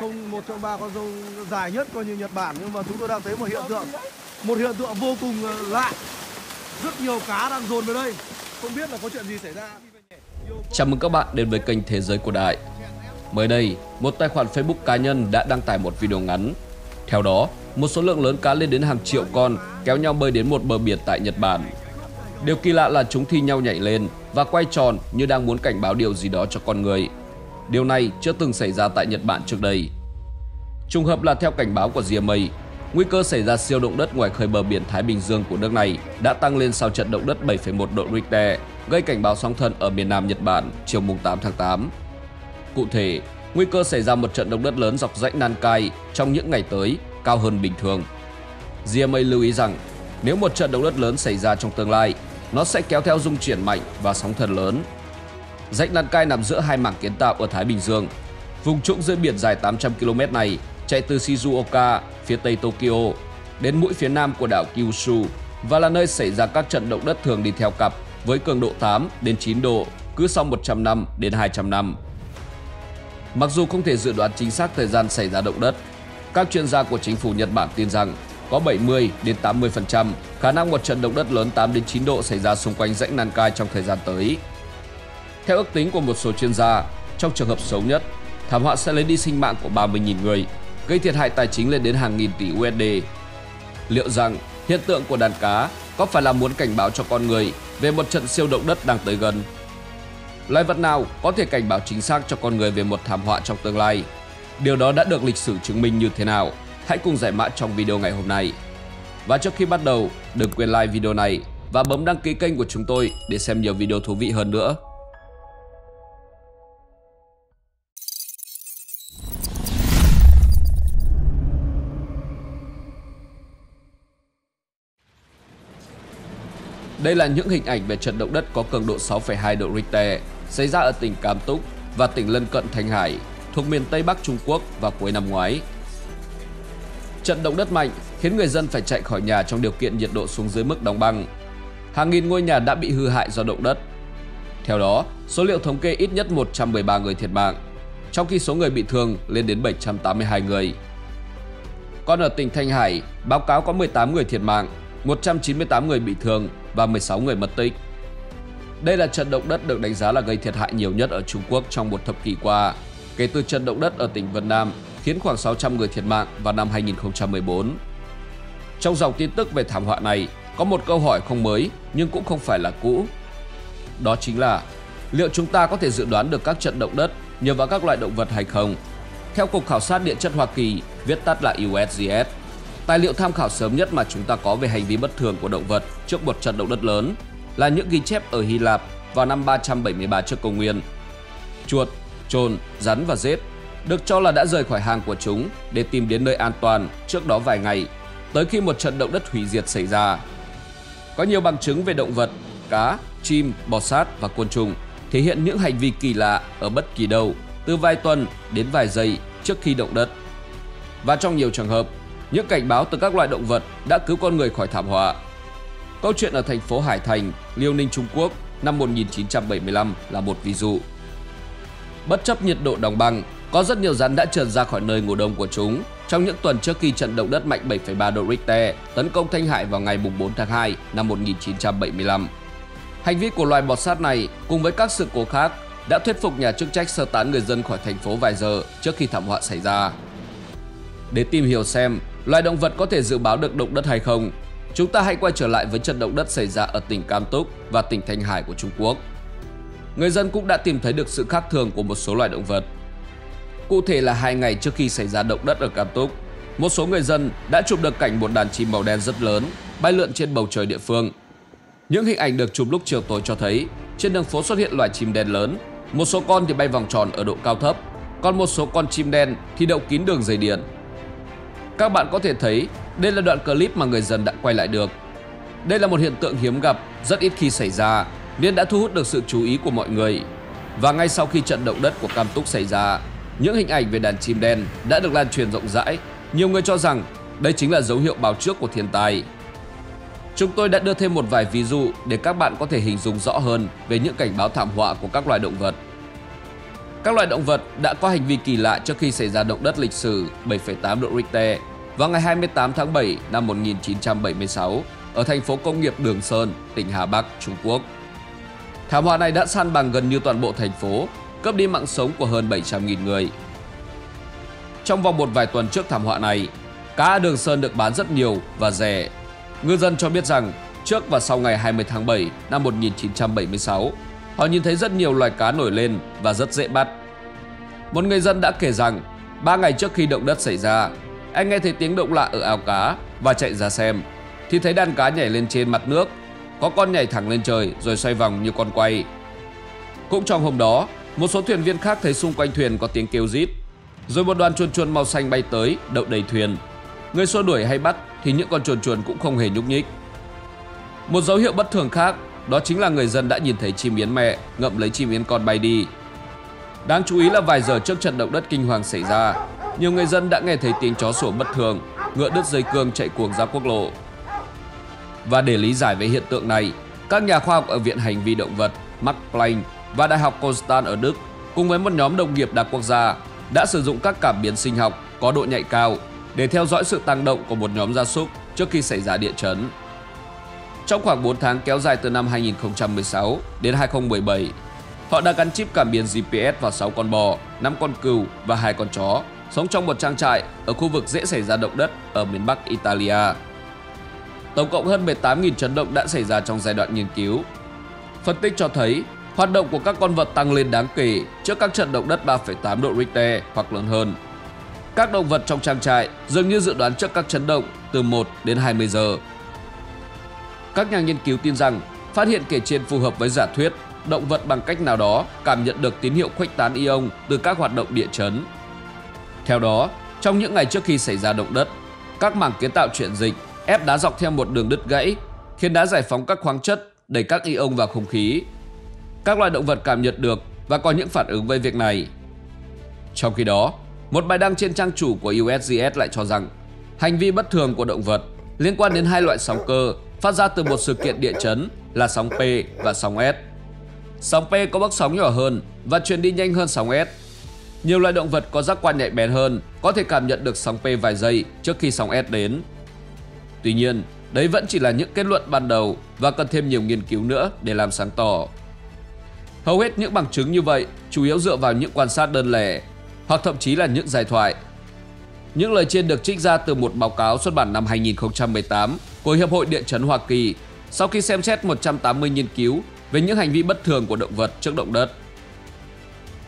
sông 1/3 con sông dài nhất coi như Nhật Bản, nhưng mà chúng tôi đang thấy một hiện tượng vô cùng lạ. Rất nhiều cá đang dồn về đây, không biết là có chuyện gì xảy ra. Chào mừng các bạn đến với kênh Thế Giới Cổ Đại. Mới đây, một tài khoản Facebook cá nhân đã đăng tải một video ngắn. Theo đó, một số lượng lớn cá lên đến hàng triệu con kéo nhau bơi đến một bờ biển tại Nhật Bản. Điều kỳ lạ là chúng thi nhau nhảy lên và quay tròn như đang muốn cảnh báo điều gì đó cho con người. Điều này chưa từng xảy ra tại Nhật Bản trước đây. Trùng hợp là theo cảnh báo của JMA, nguy cơ xảy ra siêu động đất ngoài khơi bờ biển Thái Bình Dương của nước này đã tăng lên sau trận động đất 7,1 độ Richter gây cảnh báo sóng thần ở miền Nam Nhật Bản chiều 8 tháng 8. Cụ thể, nguy cơ xảy ra một trận động đất lớn dọc dãy Nankai trong những ngày tới cao hơn bình thường. JMA lưu ý rằng, nếu một trận động đất lớn xảy ra trong tương lai, nó sẽ kéo theo rung chuyển mạnh và sóng thần lớn. Rãnh Nankai nằm giữa hai mảng kiến tạo ở Thái Bình Dương. Vùng trũng giữa biển dài 800 km này chạy từ Shizuoka, phía tây Tokyo, đến mũi phía nam của đảo Kyushu và là nơi xảy ra các trận động đất thường đi theo cặp với cường độ 8 đến 9 độ cứ sau 100 năm đến 200 năm. Mặc dù không thể dự đoán chính xác thời gian xảy ra động đất, các chuyên gia của chính phủ Nhật Bản tin rằng có 70 đến 80% khả năng một trận động đất lớn 8 đến 9 độ xảy ra xung quanh rãnh Nankai trong thời gian tới. Theo ước tính của một số chuyên gia, trong trường hợp xấu nhất, thảm họa sẽ lấy đi sinh mạng của 30.000 người, gây thiệt hại tài chính lên đến hàng nghìn tỷ USD. Liệu rằng hiện tượng của đàn cá có phải là muốn cảnh báo cho con người về một trận siêu động đất đang tới gần? Loài vật nào có thể cảnh báo chính xác cho con người về một thảm họa trong tương lai? Điều đó đã được lịch sử chứng minh như thế nào? Hãy cùng giải mã trong video ngày hôm nay. Và trước khi bắt đầu, đừng quên like video này và bấm đăng ký kênh của chúng tôi để xem nhiều video thú vị hơn nữa. Đây là những hình ảnh về trận động đất có cường độ 6,2 độ Richter xảy ra ở tỉnh Cam Túc và tỉnh lân cận Thanh Hải, thuộc miền Tây Bắc Trung Quốc vào cuối năm ngoái. Trận động đất mạnh khiến người dân phải chạy khỏi nhà trong điều kiện nhiệt độ xuống dưới mức đóng băng. Hàng nghìn ngôi nhà đã bị hư hại do động đất. Theo đó, số liệu thống kê ít nhất 113 người thiệt mạng, trong khi số người bị thương lên đến 782 người. Còn ở tỉnh Thanh Hải, báo cáo có 18 người thiệt mạng, 198 người bị thương và 16 người mất tích. Đây là trận động đất được đánh giá là gây thiệt hại nhiều nhất ở Trung Quốc trong một thập kỷ qua, kể từ trận động đất ở tỉnh Vân Nam khiến khoảng 600 người thiệt mạng vào năm 2014. Trong dòng tin tức về thảm họa này, có một câu hỏi không mới nhưng cũng không phải là cũ. Đó chính là, liệu chúng ta có thể dự đoán được các trận động đất nhờ vào các loại động vật hay không? Theo Cục Khảo sát Địa chất Hoa Kỳ, viết tắt là USGS, tài liệu tham khảo sớm nhất mà chúng ta có về hành vi bất thường của động vật trước một trận động đất lớn là những ghi chép ở Hy Lạp vào năm 373 trước Công nguyên. Chuột, trồn, rắn và rết được cho là đã rời khỏi hang của chúng để tìm đến nơi an toàn trước đó vài ngày, tới khi một trận động đất hủy diệt xảy ra. Có nhiều bằng chứng về động vật, cá, chim, bò sát và côn trùng thể hiện những hành vi kỳ lạ ở bất kỳ đâu, từ vài tuần đến vài giây trước khi động đất. Và trong nhiều trường hợp, những cảnh báo từ các loại động vật đã cứu con người khỏi thảm họa. Câu chuyện ở thành phố Hải Thành, Liêu Ninh, Trung Quốc năm 1975 là một ví dụ. Bất chấp nhiệt độ đóng băng, có rất nhiều rắn đã trườn ra khỏi nơi ngủ đông của chúng trong những tuần trước khi trận động đất mạnh 7,3 độ Richter tấn công Thanh Hải vào ngày 4 tháng 2 năm 1975. Hành vi của loài bò sát này cùng với các sự cố khác đã thuyết phục nhà chức trách sơ tán người dân khỏi thành phố vài giờ trước khi thảm họa xảy ra. Để tìm hiểu xem loài động vật có thể dự báo được động đất hay không, chúng ta hãy quay trở lại với trận động đất xảy ra ở tỉnh Cam Túc và tỉnh Thanh Hải của Trung Quốc. Người dân cũng đã tìm thấy được sự khác thường của một số loài động vật. Cụ thể là 2 ngày trước khi xảy ra động đất ở Cam Túc, một số người dân đã chụp được cảnh một đàn chim màu đen rất lớn bay lượn trên bầu trời địa phương. Những hình ảnh được chụp lúc chiều tối cho thấy trên đường phố xuất hiện loài chim đen lớn, một số con thì bay vòng tròn ở độ cao thấp, còn một số con chim đen thì đậu kín đường dây điện. Các bạn có thể thấy đây là đoạn clip mà người dân đã quay lại được. Đây là một hiện tượng hiếm gặp, rất ít khi xảy ra nên đã thu hút được sự chú ý của mọi người. Và ngay sau khi trận động đất của Cam Túc xảy ra, những hình ảnh về đàn chim đen đã được lan truyền rộng rãi. Nhiều người cho rằng đây chính là dấu hiệu báo trước của thiên tai. Chúng tôi đã đưa thêm một vài ví dụ để các bạn có thể hình dung rõ hơn về những cảnh báo thảm họa của các loài động vật. Các loài động vật đã có hành vi kỳ lạ trước khi xảy ra động đất lịch sử 7,8 độ Richter vào ngày 28 tháng 7 năm 1976 ở thành phố công nghiệp Đường Sơn, tỉnh Hà Bắc, Trung Quốc. Thảm họa này đã san bằng gần như toàn bộ thành phố, cướp đi mạng sống của hơn 700.000 người. Trong vòng một vài tuần trước thảm họa này, cá ở Đường Sơn được bán rất nhiều và rẻ. Ngư dân cho biết rằng trước và sau ngày 20 tháng 7 năm 1976, họ nhìn thấy rất nhiều loài cá nổi lên và rất dễ bắt. Một người dân đã kể rằng 3 ngày trước khi động đất xảy ra, anh nghe thấy tiếng động lạ ở ao cá và chạy ra xem, thì thấy đàn cá nhảy lên trên mặt nước. Có con nhảy thẳng lên trời rồi xoay vòng như con quay. Cũng trong hôm đó, một số thuyền viên khác thấy xung quanh thuyền có tiếng kêu rít, rồi một đoàn chuồn chuồn màu xanh bay tới đậu đầy thuyền. Người xua đuổi hay bắt thì những con chuồn chuồn cũng không hề nhúc nhích. Một dấu hiệu bất thường khác đó chính là người dân đã nhìn thấy chim yến mẹ ngậm lấy chim yến con bay đi. Đáng chú ý là vài giờ trước trận động đất kinh hoàng xảy ra, nhiều người dân đã nghe thấy tiếng chó sủa bất thường, ngựa đứt dây cương chạy cuồng ra quốc lộ. Và để lý giải về hiện tượng này, các nhà khoa học ở Viện Hành vi Động vật Max Planck và Đại học Konstanz ở Đức cùng với một nhóm đồng nghiệp đa quốc gia đã sử dụng các cảm biến sinh học có độ nhạy cao để theo dõi sự tăng động của một nhóm gia súc trước khi xảy ra địa chấn. Trong khoảng 4 tháng kéo dài từ năm 2016 đến 2017, họ đã gắn chip cảm biến GPS vào 6 con bò, 5 con cừu và 2 con chó sống trong một trang trại ở khu vực dễ xảy ra động đất ở miền Bắc Italia. Tổng cộng hơn 18.000 chấn động đã xảy ra trong giai đoạn nghiên cứu. Phân tích cho thấy, hoạt động của các con vật tăng lên đáng kể trước các trận động đất 3,8 độ Richter hoặc lớn hơn. Các động vật trong trang trại dường như dự đoán trước các chấn động từ 1 đến 20 giờ. Các nhà nghiên cứu tin rằng, phát hiện kể trên phù hợp với giả thuyết động vật bằng cách nào đó cảm nhận được tín hiệu khuếch tán ion từ các hoạt động địa chấn. Theo đó, trong những ngày trước khi xảy ra động đất, các mảng kiến tạo chuyển dịch ép đá dọc theo một đường đứt gãy, khiến đá giải phóng các khoáng chất, đẩy các ion vào không khí. Các loài động vật cảm nhận được và có những phản ứng với việc này. Trong khi đó, một bài đăng trên trang chủ của USGS lại cho rằng hành vi bất thường của động vật liên quan đến hai loại sóng cơ phát ra từ một sự kiện địa chấn là sóng P và sóng S. Sóng P có bức sóng nhỏ hơn và truyền đi nhanh hơn sóng S. Nhiều loài động vật có giác quan nhạy bén hơn có thể cảm nhận được sóng P vài giây trước khi sóng S đến. Tuy nhiên, đấy vẫn chỉ là những kết luận ban đầu và cần thêm nhiều nghiên cứu nữa để làm sáng tỏ. Hầu hết những bằng chứng như vậy chủ yếu dựa vào những quan sát đơn lẻ hoặc thậm chí là những giải thoại. Những lời trên được trích ra từ một báo cáo xuất bản năm 2018 của Hiệp hội Địa chấn Hoa Kỳ sau khi xem xét 180 nghiên cứu về những hành vi bất thường của động vật trước động đất.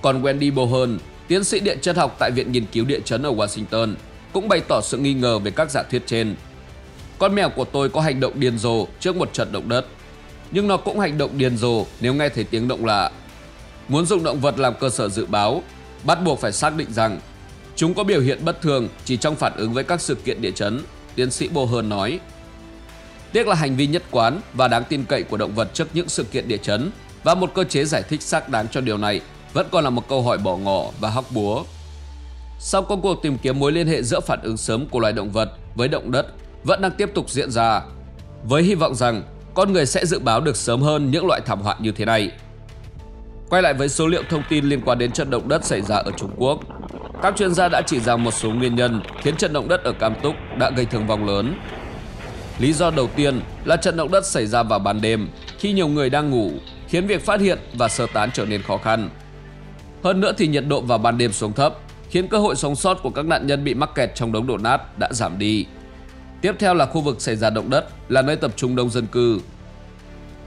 Còn Wendy Bohan, tiến sĩ địa chất học tại Viện Nghiên cứu Địa chấn ở Washington, cũng bày tỏ sự nghi ngờ về các giả thuyết trên. Con mèo của tôi có hành động điên rồ trước một trận động đất, nhưng nó cũng hành động điên rồ nếu nghe thấy tiếng động lạ. Muốn dùng động vật làm cơ sở dự báo, bắt buộc phải xác định rằng chúng có biểu hiện bất thường chỉ trong phản ứng với các sự kiện địa chấn, tiến sĩ Bohan nói. Tiếc là hành vi nhất quán và đáng tin cậy của động vật trước những sự kiện địa chấn và một cơ chế giải thích xác đáng cho điều này vẫn còn là một câu hỏi bỏ ngỏ và hóc búa. Sau công cuộc tìm kiếm mối liên hệ giữa phản ứng sớm của loài động vật với động đất vẫn đang tiếp tục diễn ra, với hy vọng rằng con người sẽ dự báo được sớm hơn những loại thảm họa như thế này. Quay lại với số liệu thông tin liên quan đến trận động đất xảy ra ở Trung Quốc, các chuyên gia đã chỉ ra một số nguyên nhân khiến trận động đất ở Cam Túc đã gây thương vong lớn. Lý do đầu tiên là trận động đất xảy ra vào ban đêm khi nhiều người đang ngủ, khiến việc phát hiện và sơ tán trở nên khó khăn. Hơn nữa thì nhiệt độ vào ban đêm xuống thấp, khiến cơ hội sống sót của các nạn nhân bị mắc kẹt trong đống đổ nát đã giảm đi. Tiếp theo là khu vực xảy ra động đất là nơi tập trung đông dân cư.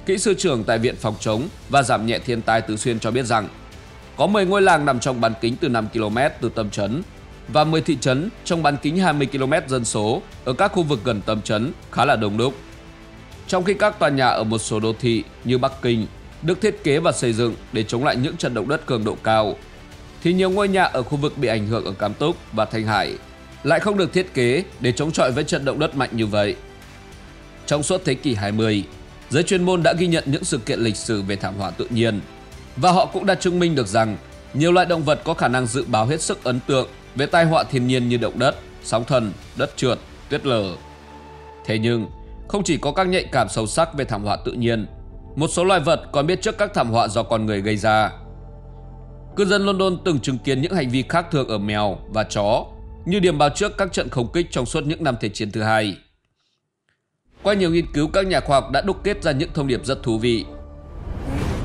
Kỹ sư trưởng tại Viện Phòng chống và Giảm nhẹ thiên tai Tứ Xuyên cho biết rằng có 10 ngôi làng nằm trong bán kính từ 5 km từ tâm trấn và 10 thị trấn trong bán kính 20 km dân số ở các khu vực gần tâm trấn khá là đông đúc. Trong khi các tòa nhà ở một số đô thị như Bắc Kinh được thiết kế và xây dựng để chống lại những trận động đất cường độ cao, thì nhiều ngôi nhà ở khu vực bị ảnh hưởng ở Cam Túc và Thanh Hải lại không được thiết kế để chống chọi với trận động đất mạnh như vậy. Trong suốt thế kỷ 20, giới chuyên môn đã ghi nhận những sự kiện lịch sử về thảm họa tự nhiên và họ cũng đã chứng minh được rằng nhiều loại động vật có khả năng dự báo hết sức ấn tượng về tai họa thiên nhiên như động đất, sóng thần, đất trượt, tuyết lở. Thế nhưng, không chỉ có các nhạy cảm sâu sắc về thảm họa tự nhiên, một số loài vật còn biết trước các thảm họa do con người gây ra. Cư dân London từng chứng kiến những hành vi khác thường ở mèo và chó, như điểm báo trước các trận không kích trong suốt những năm Thế chiến thứ hai. Qua nhiều nghiên cứu, các nhà khoa học đã đúc kết ra những thông điệp rất thú vị.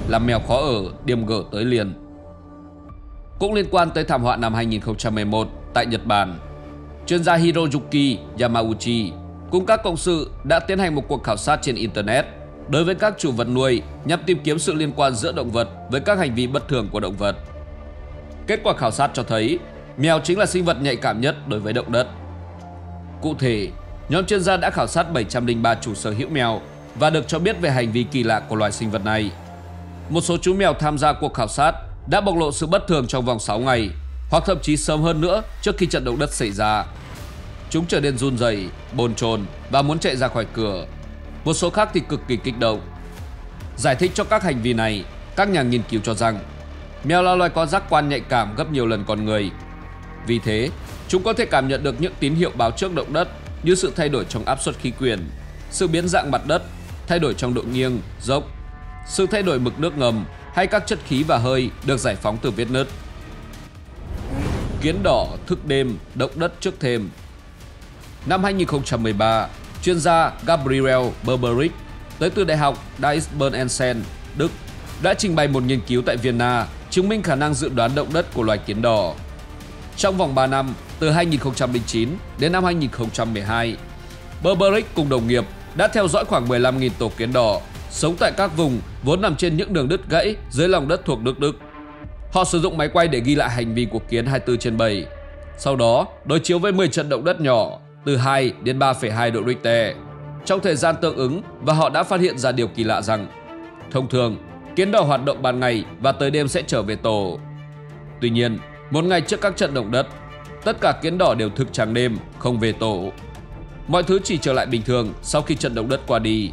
Làm mèo khó ở, điểm G tới liền. Cũng liên quan tới thảm họa năm 2011 tại Nhật Bản, chuyên gia Hiroyuki Yamauchi cùng các cộng sự đã tiến hành một cuộc khảo sát trên Internet đối với các chủ vật nuôi nhằm tìm kiếm sự liên quan giữa động vật với các hành vi bất thường của động vật. Kết quả khảo sát cho thấy mèo chính là sinh vật nhạy cảm nhất đối với động đất. Cụ thể, nhóm chuyên gia đã khảo sát 703 chủ sở hữu mèo và được cho biết về hành vi kỳ lạ của loài sinh vật này. Một số chú mèo tham gia cuộc khảo sát đã bộc lộ sự bất thường trong vòng 6 ngày hoặc thậm chí sớm hơn nữa trước khi trận động đất xảy ra. Chúng trở nên run rẩy, bồn chồn và muốn chạy ra khỏi cửa. Một số khác thì cực kỳ kích động. Giải thích cho các hành vi này, các nhà nghiên cứu cho rằng mèo là loài có giác quan nhạy cảm gấp nhiều lần con người. Vì thế, chúng có thể cảm nhận được những tín hiệu báo trước động đất như sự thay đổi trong áp suất khí quyển, sự biến dạng mặt đất, thay đổi trong độ nghiêng, dốc, sự thay đổi mực nước ngầm hay các chất khí và hơi được giải phóng từ vết nứt. Kiến đỏ thức đêm, động đất trước thềm. Năm 2013, chuyên gia Gabriel Berberich tới từ Đại học Duisburg-Essen, Đức đã trình bày một nghiên cứu tại Vienna chứng minh khả năng dự đoán động đất của loài kiến đỏ. Trong vòng 3 năm, từ 2009 đến năm 2012, Berberich cùng đồng nghiệp đã theo dõi khoảng 15.000 tổ kiến đỏ sống tại các vùng vốn nằm trên những đường đứt gãy dưới lòng đất thuộc nước Đức. Họ sử dụng máy quay để ghi lại hành vi của kiến 24/7, sau đó đối chiếu với 10 trận động đất nhỏ từ 2 đến 3,2 độ Richter trong thời gian tương ứng, và họ đã phát hiện ra điều kỳ lạ rằng thông thường kiến đỏ hoạt động ban ngày và tới đêm sẽ trở về tổ. Tuy nhiên, một ngày trước các trận động đất, tất cả kiến đỏ đều thức trắng đêm, không về tổ. Mọi thứ chỉ trở lại bình thường sau khi trận động đất qua đi.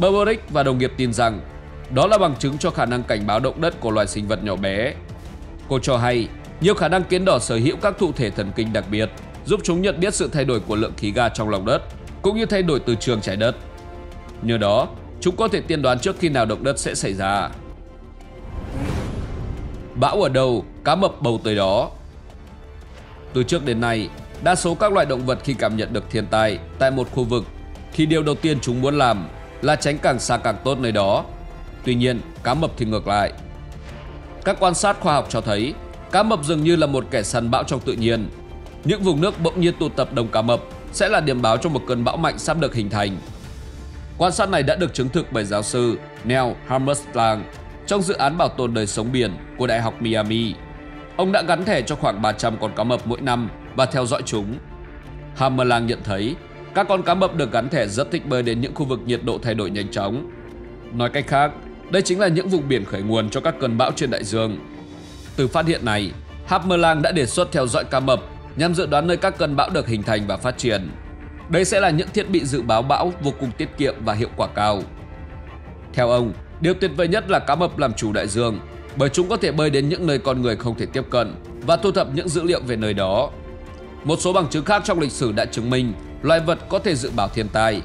Baburich và đồng nghiệp tin rằng đó là bằng chứng cho khả năng cảnh báo động đất của loài sinh vật nhỏ bé. Cô cho hay nhiều khả năng kiến đỏ sở hữu các thụ thể thần kinh đặc biệt giúp chúng nhận biết sự thay đổi của lượng khí ga trong lòng đất cũng như thay đổi từ trường trái đất. Nhờ đó, chúng có thể tiên đoán trước khi nào động đất sẽ xảy ra. Bão ở đâu, cá mập bầu tới đó. Từ trước đến nay, đa số các loài động vật khi cảm nhận được thiên tai tại một khu vực thì điều đầu tiên chúng muốn làm là tránh càng xa càng tốt nơi đó. Tuy nhiên, cá mập thì ngược lại. Các quan sát khoa học cho thấy cá mập dường như là một kẻ săn bão trong tự nhiên. Những vùng nước bỗng nhiên tụ tập đông cá mập sẽ là điểm báo cho một cơn bão mạnh sắp được hình thành. Quan sát này đã được chứng thực bởi giáo sư Neil Hammerlang trong dự án bảo tồn đời sống biển của Đại học Miami. Ông đã gắn thẻ cho khoảng 300 con cá mập mỗi năm và theo dõi chúng. Hammerlang nhận thấy các con cá mập được gắn thẻ rất thích bơi đến những khu vực nhiệt độ thay đổi nhanh chóng. Nói cách khác, đây chính là những vùng biển khởi nguồn cho các cơn bão trên đại dương. Từ phát hiện này, Hammerlang đã đề xuất theo dõi cá mập nhằm dự đoán nơi các cơn bão được hình thành và phát triển. Đây sẽ là những thiết bị dự báo bão vô cùng tiết kiệm và hiệu quả cao. Theo ông, điều tuyệt vời nhất là cá mập làm chủ đại dương, bởi chúng có thể bơi đến những nơi con người không thể tiếp cận và thu thập những dữ liệu về nơi đó. Một số bằng chứng khác trong lịch sử đã chứng minh loài vật có thể dự báo thiên tai.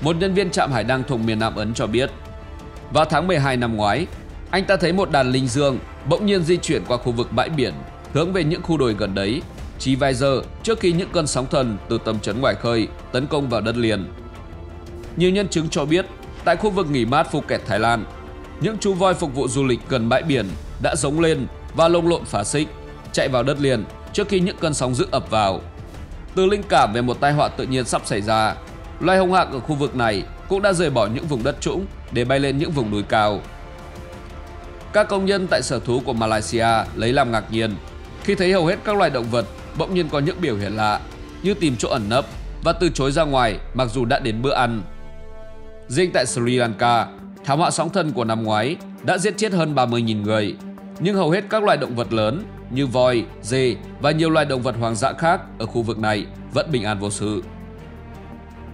Một nhân viên trạm hải đăng thuộc miền Nam Ấn cho biết, vào tháng 12 năm ngoái, anh ta thấy một đàn linh dương bỗng nhiên di chuyển qua khu vực bãi biển hướng về những khu đồi gần đấy chỉ vài giờ trước khi những cơn sóng thần từ tầm trấn ngoài khơi tấn công vào đất liền. Nhiều nhân chứng cho biết, tại khu vực nghỉ mát Phuket, Thái Lan, những chú voi phục vụ du lịch gần bãi biển đã giống lên và lông lộn phá xích, chạy vào đất liền trước khi những cơn sóng dữ ập vào. Từ linh cảm về một tai họa tự nhiên sắp xảy ra, loài hồng hạc ở khu vực này cũng đã rời bỏ những vùng đất trũng để bay lên những vùng núi cao. Các công nhân tại sở thú của Malaysia lấy làm ngạc nhiên khi thấy hầu hết các loài động vật bỗng nhiên có những biểu hiện lạ như tìm chỗ ẩn nấp và từ chối ra ngoài mặc dù đã đến bữa ăn. Riêng tại Sri Lanka, thảm họa sóng thần của năm ngoái đã giết chết hơn 30.000 người, nhưng hầu hết các loài động vật lớn như voi, dê và nhiều loài động vật hoang dã khác ở khu vực này vẫn bình an vô sự.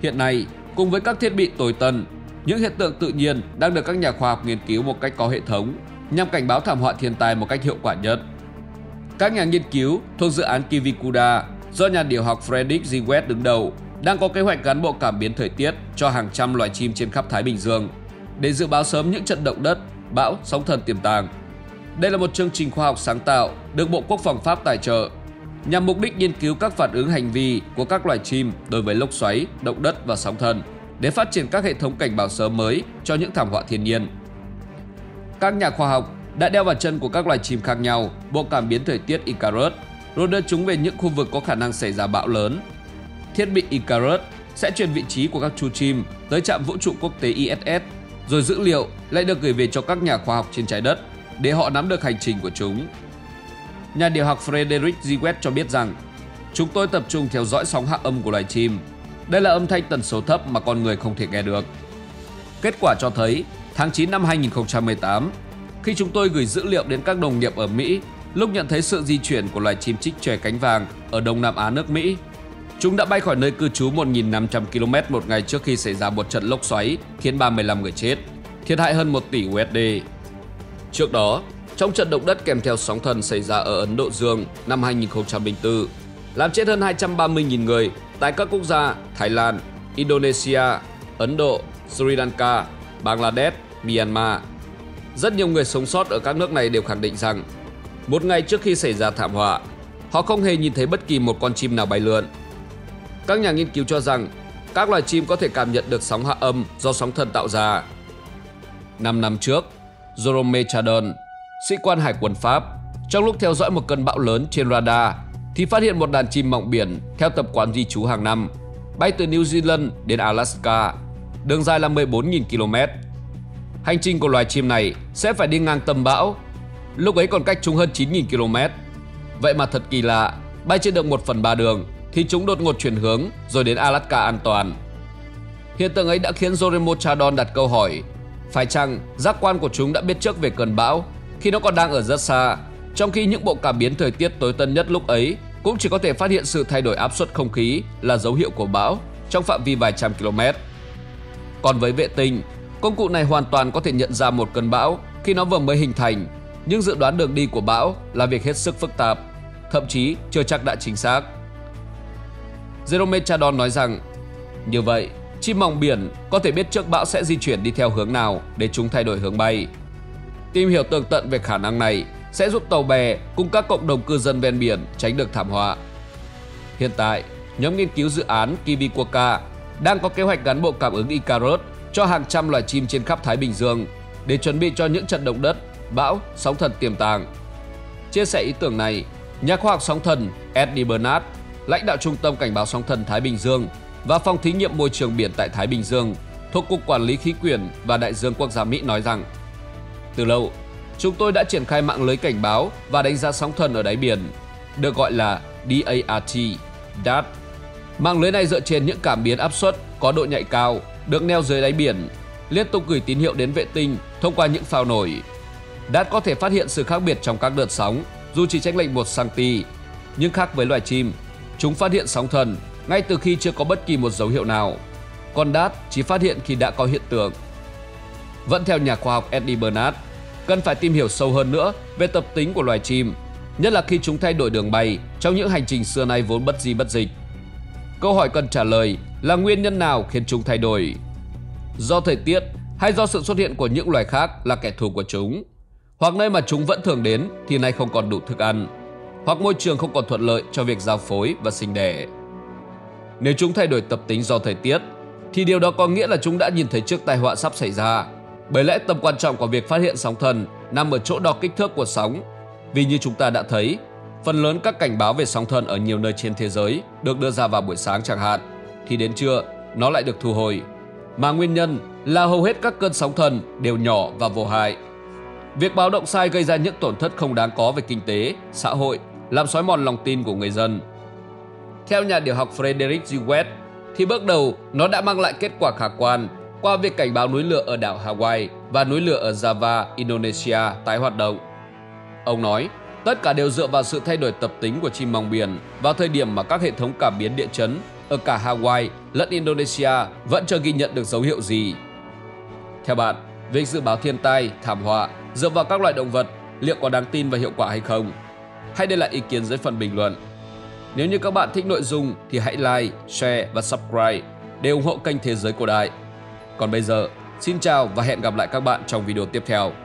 Hiện nay, cùng với các thiết bị tối tân, những hiện tượng tự nhiên đang được các nhà khoa học nghiên cứu một cách có hệ thống nhằm cảnh báo thảm họa thiên tai một cách hiệu quả nhất. Các nhà nghiên cứu thuộc dự án Kivikuda do nhà điều học Frederick G. West đứng đầu đang có kế hoạch gắn bộ cảm biến thời tiết cho hàng trăm loài chim trên khắp Thái Bình Dương để dự báo sớm những trận động đất, bão, sóng thần tiềm tàng. Đây là một chương trình khoa học sáng tạo được Bộ Quốc phòng Pháp tài trợ nhằm mục đích nghiên cứu các phản ứng hành vi của các loài chim đối với lốc xoáy, động đất và sóng thần để phát triển các hệ thống cảnh báo sớm mới cho những thảm họa thiên nhiên. Các nhà khoa học đã đeo vào chân của các loài chim khác nhau bộ cảm biến thời tiết Icarus rồi đưa chúng về những khu vực có khả năng xảy ra bão lớn. Thiết bị Icarus sẽ truyền vị trí của các chú chim tới trạm vũ trụ quốc tế ISS, rồi dữ liệu lại được gửi về cho các nhà khoa học trên trái đất để họ nắm được hành trình của chúng. Nhà điều học Frederick Ziwet cho biết rằng, chúng tôi tập trung theo dõi sóng hạ âm của loài chim. Đây là âm thanh tần số thấp mà con người không thể nghe được. Kết quả cho thấy, tháng 9 năm 2018, khi chúng tôi gửi dữ liệu đến các đồng nghiệp ở Mỹ, lúc nhận thấy sự di chuyển của loài chim chích chòe cánh vàng ở Đông Nam Á nước Mỹ, chúng đã bay khỏi nơi cư trú 1.500 km một ngày trước khi xảy ra một trận lốc xoáy khiến 35 người chết, thiệt hại hơn 1 tỷ USD. Trước đó, trong trận động đất kèm theo sóng thần xảy ra ở Ấn Độ Dương năm 2004, làm chết hơn 230.000 người tại các quốc gia Thái Lan, Indonesia, Ấn Độ, Sri Lanka, Bangladesh, Myanmar. Rất nhiều người sống sót ở các nước này đều khẳng định rằng, một ngày trước khi xảy ra thảm họa, họ không hề nhìn thấy bất kỳ một con chim nào bay lượn. Các nhà nghiên cứu cho rằng các loài chim có thể cảm nhận được sóng hạ âm do sóng thần tạo ra. 5 năm trước, Jérôme Chardon, sĩ quan hải quân Pháp, trong lúc theo dõi một cơn bão lớn trên radar thì phát hiện một đàn chim mọng biển theo tập quán di trú hàng năm, bay từ New Zealand đến Alaska, đường dài là 14.000 km. Hành trình của loài chim này sẽ phải đi ngang tầm bão, lúc ấy còn cách chúng hơn 9.000 km. Vậy mà thật kỳ lạ, bay trên được 1/3 đường thì chúng đột ngột chuyển hướng rồi đến Alaska an toàn. Hiện tượng ấy đã khiến Jérôme Chardon đặt câu hỏi, phải chăng giác quan của chúng đã biết trước về cơn bão khi nó còn đang ở rất xa, trong khi những bộ cảm biến thời tiết tối tân nhất lúc ấy cũng chỉ có thể phát hiện sự thay đổi áp suất không khí là dấu hiệu của bão trong phạm vi vài trăm km. Còn với vệ tinh, công cụ này hoàn toàn có thể nhận ra một cơn bão khi nó vừa mới hình thành, nhưng dự đoán đường đi của bão là việc hết sức phức tạp, thậm chí chưa chắc đã chính xác. Jérôme Chardon nói rằng, như vậy, chim mòng biển có thể biết trước bão sẽ di chuyển đi theo hướng nào để chúng thay đổi hướng bay. Tìm hiểu tường tận về khả năng này sẽ giúp tàu bè cùng các cộng đồng cư dân ven biển tránh được thảm họa. Hiện tại, nhóm nghiên cứu dự án Shizuoka đang có kế hoạch gắn bộ cảm ứng Icarus cho hàng trăm loài chim trên khắp Thái Bình Dương để chuẩn bị cho những trận động đất, bão, sóng thần tiềm tàng. Chia sẻ ý tưởng này, nhà khoa học sóng thần Eddie Bernard, lãnh đạo Trung tâm Cảnh báo Sóng thần Thái Bình Dương và Phòng Thí nghiệm Môi trường Biển tại Thái Bình Dương thuộc Cục Quản lý Khí quyển và Đại dương Quốc gia Mỹ nói rằng, từ lâu, chúng tôi đã triển khai mạng lưới cảnh báo và đánh giá sóng thần ở đáy biển, được gọi là DART. Mạng lưới này dựa trên những cảm biến áp suất có độ nhạy cao, được neo dưới đáy biển, liên tục gửi tín hiệu đến vệ tinh thông qua những phao nổi. DART có thể phát hiện sự khác biệt trong các đợt sóng, dù chỉ chênh lệch 1 cm, nhưng khác với loài chim, chúng phát hiện sóng thần ngay từ khi chưa có bất kỳ một dấu hiệu nào, còn DART chỉ phát hiện khi đã có hiện tượng. Vẫn theo nhà khoa học Eddie Bernard, cần phải tìm hiểu sâu hơn nữa về tập tính của loài chim, nhất là khi chúng thay đổi đường bay trong những hành trình xưa nay vốn bất di bất dịch. Câu hỏi cần trả lời là nguyên nhân nào khiến chúng thay đổi? Do thời tiết hay do sự xuất hiện của những loài khác là kẻ thù của chúng? Hoặc nơi mà chúng vẫn thường đến thì nay không còn đủ thức ăn? Hoặc môi trường không còn thuận lợi cho việc giao phối và sinh đẻ? Nếu chúng thay đổi tập tính do thời tiết, thì điều đó có nghĩa là chúng đã nhìn thấy trước tai họa sắp xảy ra. Bởi lẽ tầm quan trọng của việc phát hiện sóng thần nằm ở chỗ đo kích thước của sóng. Vì như chúng ta đã thấy, phần lớn các cảnh báo về sóng thần ở nhiều nơi trên thế giới được đưa ra vào buổi sáng chẳng hạn, thì đến trưa nó lại được thu hồi. Mà nguyên nhân là hầu hết các cơn sóng thần đều nhỏ và vô hại. Việc báo động sai gây ra những tổn thất không đáng có về kinh tế, xã hội, làm xói mòn lòng tin của người dân. Theo nhà điều học Frederick Ziwet, thì bước đầu nó đã mang lại kết quả khả quan qua việc cảnh báo núi lửa ở đảo Hawaii và núi lửa ở Java, Indonesia tái hoạt động. Ông nói, tất cả đều dựa vào sự thay đổi tập tính của chim mòng biển vào thời điểm mà các hệ thống cảm biến địa chấn ở cả Hawaii lẫn Indonesia vẫn chưa ghi nhận được dấu hiệu gì. Theo bạn, việc dự báo thiên tai, thảm họa dựa vào các loại động vật liệu có đáng tin và hiệu quả hay không? Hãy để lại ý kiến dưới phần bình luận. Nếu như các bạn thích nội dung thì hãy like, share và subscribe để ủng hộ kênh Thế Giới Cổ Đại. Còn bây giờ, xin chào và hẹn gặp lại các bạn trong video tiếp theo.